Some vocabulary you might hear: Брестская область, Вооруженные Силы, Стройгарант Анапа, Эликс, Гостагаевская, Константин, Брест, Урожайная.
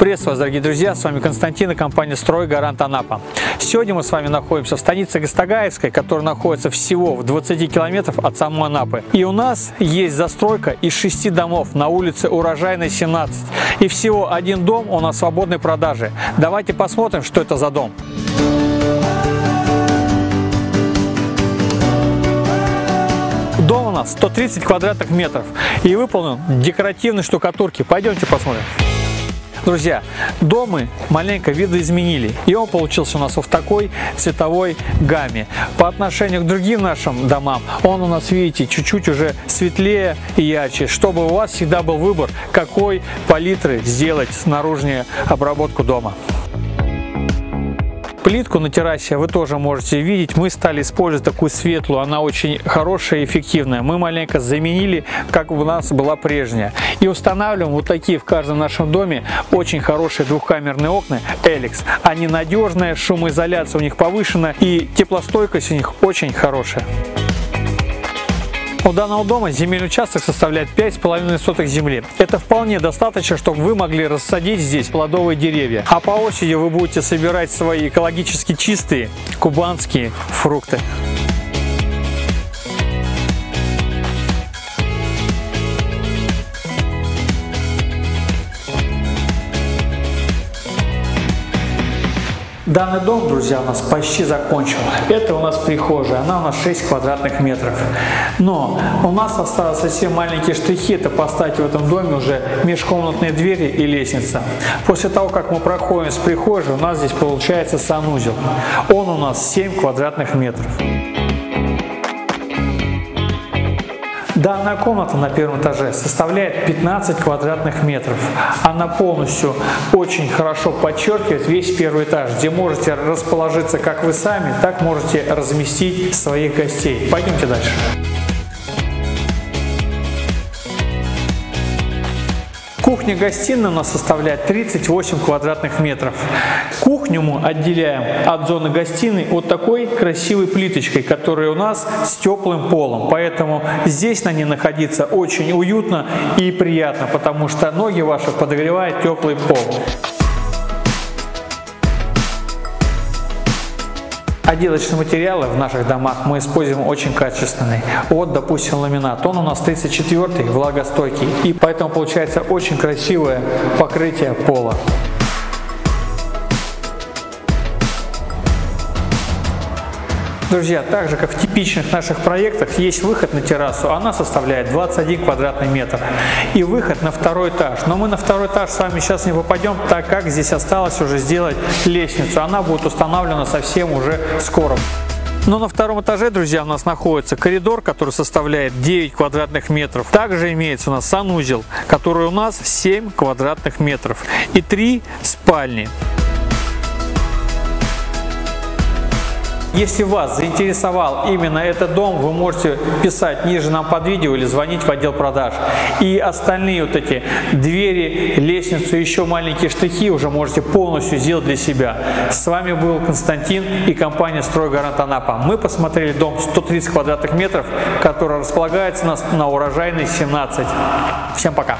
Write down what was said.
Приветствую вас, дорогие друзья, с вами Константин и компания «Стройгарант Анапа». Сегодня мы с вами находимся в станице Гостагаевской, которая находится всего в 20 километров от самой Анапы. И у нас есть застройка из 6 домов на улице Урожайной, 17. И всего один дом у нас в свободной продаже. Давайте посмотрим, что это за дом. Дом у нас 130 квадратных метров и выполнен декоративной штукатурки. Пойдемте посмотрим. Друзья, дом мы маленько видоизменили, и он получился у нас в такой цветовой гамме. По отношению к другим нашим домам, он у нас, видите, чуть-чуть уже светлее и ярче, чтобы у вас всегда был выбор, какой палитры сделать наружную обработку дома. Плитку на террасе вы тоже можете видеть. Мы стали использовать такую светлую, она очень хорошая и эффективная. Мы маленько заменили, как у нас была прежняя. И устанавливаем вот такие в каждом нашем доме очень хорошие двухкамерные окна Эликс. Они надежные, шумоизоляция у них повышена и теплостойкость у них очень хорошая. У данного дома земельный участок составляет 5,5 соток земли. Это вполне достаточно, чтобы вы могли рассадить здесь плодовые деревья. А по осени вы будете собирать свои экологически чистые кубанские фрукты. Данный дом, друзья, у нас почти закончен. Это у нас прихожая, она у нас 6 квадратных метров. Но у нас остались совсем маленькие штрихи, это поставить в этом доме уже межкомнатные двери и лестница. После того, как мы проходим с прихожей, у нас здесь получается санузел. Он у нас 7 квадратных метров. Данная комната на первом этаже составляет 15 квадратных метров. Она полностью очень хорошо подчеркивает весь первый этаж, где можете расположиться как вы сами, так можете разместить своих гостей. Пойдемте дальше. Кухня-гостиная у нас составляет 38 квадратных метров. Кухню мы отделяем от зоны гостиной вот такой красивой плиточкой, которая у нас с теплым полом. Поэтому здесь на ней находиться очень уютно и приятно, потому что ноги ваши подогревает теплый пол. Отделочные материалы в наших домах мы используем очень качественные. Вот, допустим, ламинат. Он у нас 34-й, влагостойкий. И поэтому получается очень красивое покрытие пола. Друзья, так же как в типичных наших проектах, есть выход на террасу, она составляет 21 квадратный метр. И выход на второй этаж. Но мы на второй этаж с вами сейчас не попадем, так как здесь осталось уже сделать лестницу. Она будет установлена совсем уже скоро. Но на втором этаже, друзья, у нас находится коридор, который составляет 9 квадратных метров. Также имеется у нас санузел, который у нас 7 квадратных метров и 3 спальни. Если вас заинтересовал именно этот дом, вы можете писать ниже нам под видео или звонить в отдел продаж. И остальные вот эти двери, лестницу, еще маленькие штрихи уже можете полностью сделать для себя. С вами был Константин и компания «Стройгарант Анапа». Мы посмотрели дом 130 квадратных метров, который располагается у нас на Урожайной, 17. Всем пока!